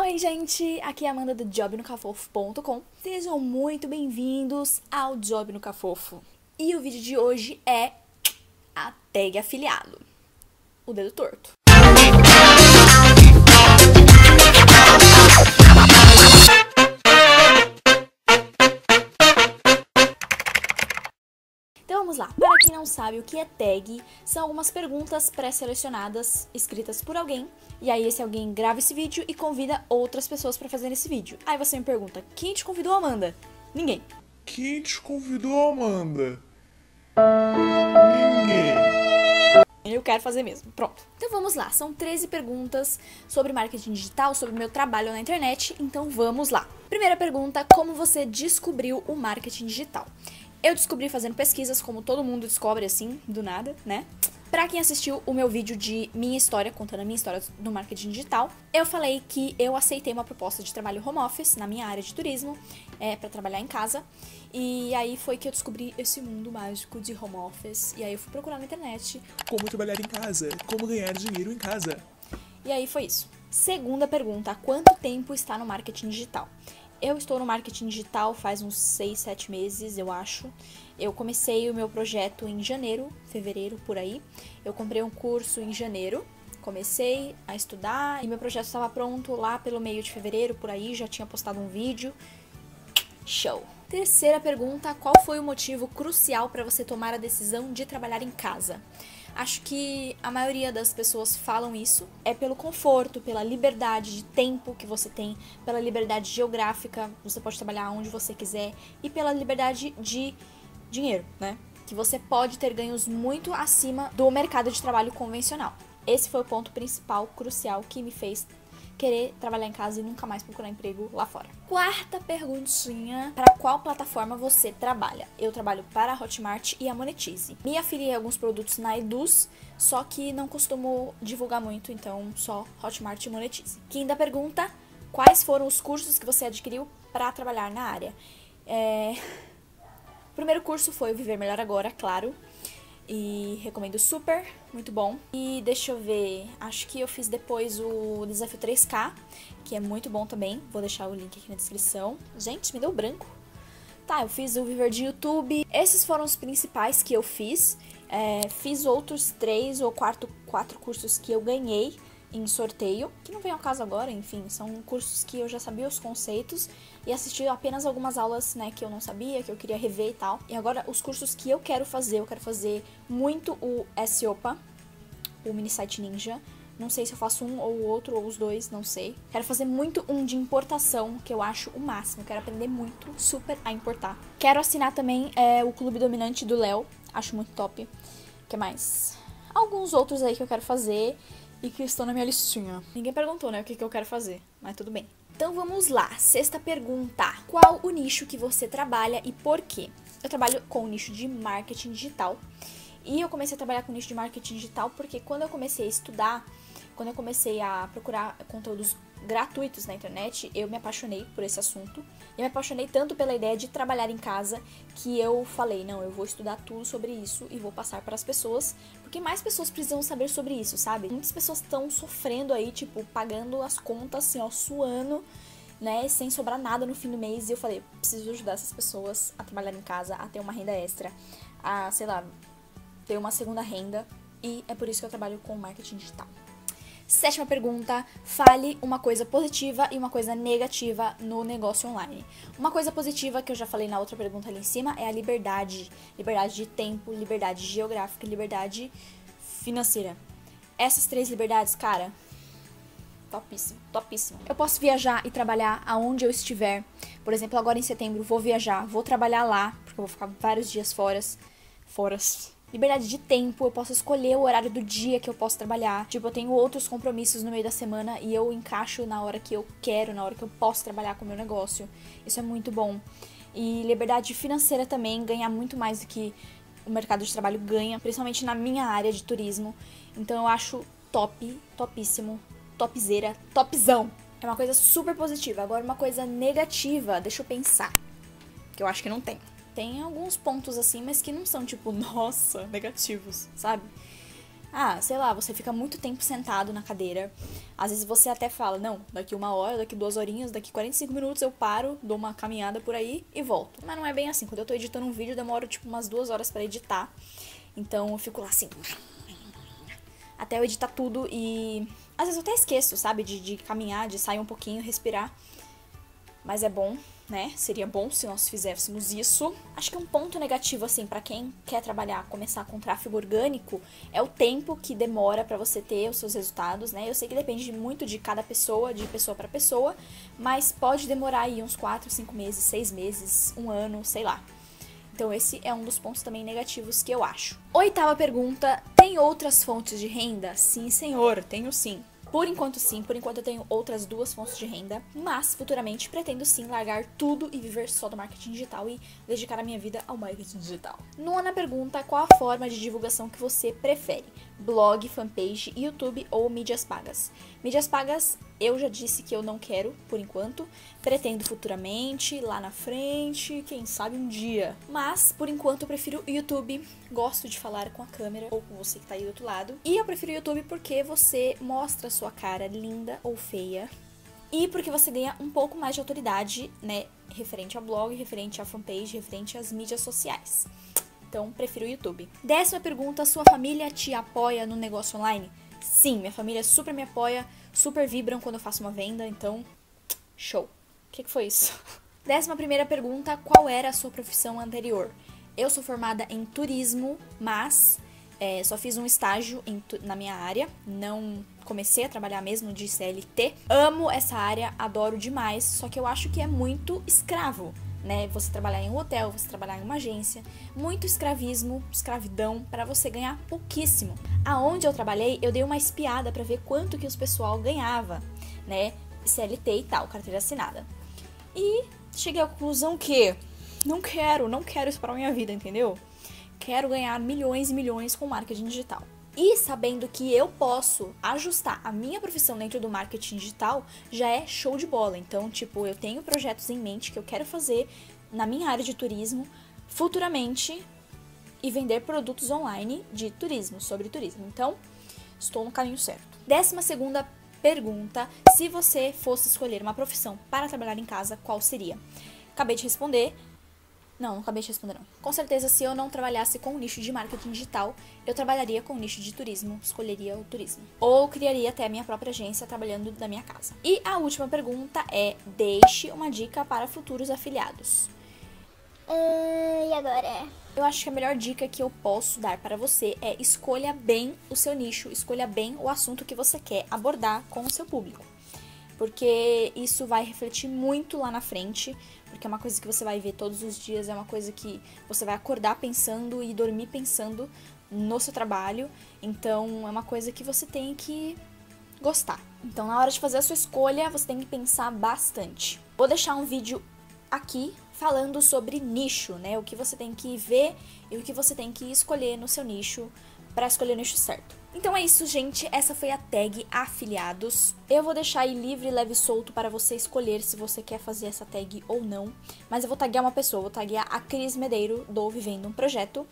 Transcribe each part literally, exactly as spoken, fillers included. Oi gente, aqui é a Amanda do job no cafofo ponto com. Sejam muito bem-vindos ao Job no Cafofo. E o vídeo de hoje é a tag afiliado, o dedo torto. Então vamos lá, para quem não sabe o que é tag, são algumas perguntas pré-selecionadas, escritas por alguém, e aí esse alguém grava esse vídeo e convida outras pessoas para fazer esse vídeo. Aí você me pergunta, quem te convidou, Amanda? Ninguém. Quem te convidou, Amanda? Ninguém. Eu quero fazer mesmo, pronto. Então vamos lá, são treze perguntas sobre marketing digital, sobre meu trabalho na internet, então vamos lá. Primeira pergunta, como você descobriu o marketing digital? Eu descobri fazendo pesquisas, como todo mundo descobre assim, do nada, né? Pra quem assistiu o meu vídeo de minha história, contando a minha história do marketing digital, eu falei que eu aceitei uma proposta de trabalho home office na minha área de turismo, é, pra trabalhar em casa. E aí foi que eu descobri esse mundo mágico de home office. E aí eu fui procurar na internet como trabalhar em casa, como ganhar dinheiro em casa. E aí foi isso. Segunda pergunta, há quanto tempo está no marketing digital? Eu estou no marketing digital faz uns seis, sete meses, eu acho. Eu comecei o meu projeto em janeiro, fevereiro, por aí. Eu comprei um curso em janeiro, comecei a estudar e meu projeto estava pronto lá pelo meio de fevereiro, por aí, já tinha postado um vídeo. Show! Terceira pergunta, qual foi o motivo crucial para você tomar a decisão de trabalhar em casa? Acho que a maioria das pessoas falam isso. É pelo conforto, pela liberdade de tempo que você tem, pela liberdade geográfica, você pode trabalhar onde você quiser, e pela liberdade de dinheiro, né? Que você pode ter ganhos muito acima do mercado de trabalho convencional. Esse foi o ponto principal, crucial, que me fez querer trabalhar em casa e nunca mais procurar emprego lá fora. Quarta perguntinha, para qual plataforma você trabalha? Eu trabalho para a Hotmart e a Monetize. Me afiliei a alguns produtos na Eduz, só que não costumo divulgar muito, então só Hotmart e Monetize. Quinta pergunta, quais foram os cursos que você adquiriu para trabalhar na área? É... O primeiro curso foi o Viver Melhor Agora, claro. E recomendo super, muito bom. E deixa eu ver, acho que eu fiz depois o Desafio três K, que é muito bom também. Vou deixar o link aqui na descrição. Gente, me deu branco. Tá, eu fiz o Viver de YouTube. Esses foram os principais que eu fiz. É, fiz outros três ou quatro, quatro cursos que eu ganhei em sorteio, que não vem ao caso agora, enfim, são cursos que eu já sabia os conceitos e assisti apenas algumas aulas, né, que eu não sabia, que eu queria rever e tal. E agora os cursos que eu quero fazer, eu quero fazer muito o S O P A, o Minisite Ninja, não sei se eu faço um ou outro, ou os dois, não sei. Quero fazer muito um de importação, que eu acho o máximo, quero aprender muito, super a importar. Quero assinar também é, o Clube Dominante do Léo, acho muito top. O que mais? Alguns outros aí que eu quero fazer e que estão na minha listinha. Ninguém perguntou, né, o que, que eu quero fazer, mas tudo bem. Então vamos lá, sexta pergunta. Qual o nicho que você trabalha e por quê? Eu trabalho com o nicho de marketing digital. E eu comecei a trabalhar com o nicho de marketing digital porque quando eu comecei a estudar, quando eu comecei a procurar conteúdos gratuitos na internet, eu me apaixonei por esse assunto. Eu me apaixonei tanto pela ideia de trabalhar em casa que eu falei, não, eu vou estudar tudo sobre isso e vou passar para as pessoas, porque mais pessoas precisam saber sobre isso, sabe? Muitas pessoas estão sofrendo aí, tipo, pagando as contas, assim, ó, suando, né, sem sobrar nada no fim do mês. E eu falei, preciso ajudar essas pessoas a trabalhar em casa, a ter uma renda extra, a, sei lá, ter uma segunda renda. E é por isso que eu trabalho com marketing digital. Sétima pergunta, fale uma coisa positiva e uma coisa negativa no negócio online. Uma coisa positiva que eu já falei na outra pergunta ali em cima é a liberdade. Liberdade de tempo, liberdade geográfica e liberdade financeira. Essas três liberdades, cara, topíssimo, topíssimo. Eu posso viajar e trabalhar aonde eu estiver. Por exemplo, agora em setembro vou viajar, vou trabalhar lá, porque eu vou ficar vários dias fora. Fora. Liberdade de tempo, eu posso escolher o horário do dia que eu posso trabalhar. Tipo, eu tenho outros compromissos no meio da semana e eu encaixo na hora que eu quero, na hora que eu posso trabalhar com o meu negócio. Isso é muito bom. E liberdade financeira também, ganhar muito mais do que o mercado de trabalho ganha, principalmente na minha área de turismo. Então eu acho top, topíssimo, topzera, topzão. É uma coisa super positiva. Agora uma coisa negativa, deixa eu pensar, que eu acho que não tem. Tem alguns pontos assim, mas que não são, tipo, nossa, negativos, sabe? Ah, sei lá, você fica muito tempo sentado na cadeira. Às vezes você até fala, não, daqui uma hora, daqui duas horinhas, daqui quarenta e cinco minutos eu paro, dou uma caminhada por aí e volto. Mas não é bem assim. Quando eu tô editando um vídeo, eu demoro tipo umas duas horas pra editar. Então eu fico lá assim, até eu editar tudo e... Às vezes eu até esqueço, sabe, de, de caminhar, de sair um pouquinho, respirar. Mas é bom, né? Seria bom se nós fizéssemos isso. Acho que um ponto negativo, assim, pra quem quer trabalhar, começar com tráfego orgânico, é o tempo que demora pra você ter os seus resultados, né? Eu sei que depende muito de cada pessoa, de pessoa pra pessoa, mas pode demorar aí uns quatro, cinco meses, seis meses, um ano, sei lá. Então esse é um dos pontos também negativos que eu acho. Oitava pergunta, tem outras fontes de renda? Sim, senhor, tenho sim. Por enquanto sim, por enquanto eu tenho outras duas fontes de renda, mas futuramente pretendo sim largar tudo e viver só do marketing digital e dedicar a minha vida ao marketing digital. Nona pergunta, qual a forma de divulgação que você prefere? Blog, fanpage, YouTube ou mídias pagas? Mídias pagas eu já disse que eu não quero, por enquanto, pretendo futuramente, lá na frente, quem sabe um dia. Mas, por enquanto, eu prefiro o YouTube, gosto de falar com a câmera ou com você que tá aí do outro lado. E eu prefiro o YouTube porque você mostra a sua cara linda ou feia e porque você ganha um pouco mais de autoridade, né, referente ao blog, referente à fanpage, referente às mídias sociais. Então, prefiro o YouTube. Décima pergunta, sua família te apoia no negócio online? Sim, minha família super me apoia, super vibram quando eu faço uma venda, então, show. O que, que foi isso? Décima primeira pergunta, qual era a sua profissão anterior? Eu sou formada em turismo, mas é, só fiz um estágio em, na minha área, não comecei a trabalhar mesmo de C L T. Amo essa área, adoro demais, só que eu acho que é muito escravo, né? Você trabalhar em um hotel, você trabalhar em uma agência, muito escravismo, escravidão, para você ganhar pouquíssimo. Aonde eu trabalhei, eu dei uma espiada para ver quanto que os pessoal ganhava, né? C L T e tal, carteira assinada. E cheguei à conclusão que não quero, não quero isso para minha vida, entendeu? Quero ganhar milhões e milhões com marketing digital. E sabendo que eu posso ajustar a minha profissão dentro do marketing digital, já é show de bola. Então, tipo, eu tenho projetos em mente que eu quero fazer na minha área de turismo futuramente e vender produtos online de turismo, sobre turismo. Então, estou no caminho certo. Décima segunda pergunta, se você fosse escolher uma profissão para trabalhar em casa, qual seria? Acabei de responder. Não, não acabei de responder não. Com certeza, se eu não trabalhasse com o nicho de marketing digital, eu trabalharia com o nicho de turismo, escolheria o turismo. Ou criaria até a minha própria agência trabalhando da minha casa. E a última pergunta é, deixe uma dica para futuros afiliados. Uh, e agora? Eu acho que a melhor dica que eu posso dar para você é escolha bem o seu nicho, escolha bem o assunto que você quer abordar com o seu público. Porque isso vai refletir muito lá na frente, porque é uma coisa que você vai ver todos os dias, é uma coisa que você vai acordar pensando e dormir pensando no seu trabalho, então é uma coisa que você tem que gostar. Então na hora de fazer a sua escolha, você tem que pensar bastante. Vou deixar um vídeo aqui falando sobre nicho, né? O que você tem que ver e o que você tem que escolher no seu nicho, para escolher o nicho certo. Então é isso, gente. Essa foi a tag afiliados. Eu vou deixar aí livre, leve e solto para você escolher se você quer fazer essa tag ou não. Mas eu vou taguear uma pessoa. Vou taguear a Cris Medeiro do Vivendo um Projeto.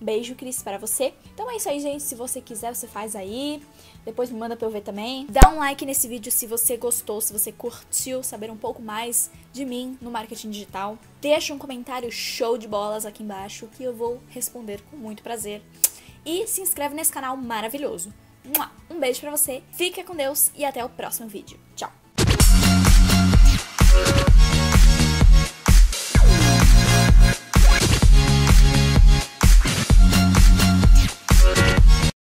Beijo, Cris, para você. Então é isso aí, gente. Se você quiser, você faz aí. Depois me manda pra eu ver também. Dá um like nesse vídeo se você gostou, se você curtiu saber um pouco mais de mim no marketing digital. Deixa um comentário show de bolas aqui embaixo que eu vou responder com muito prazer. E se inscreve nesse canal maravilhoso. Um beijo pra você, fica com Deus e até o próximo vídeo. Tchau!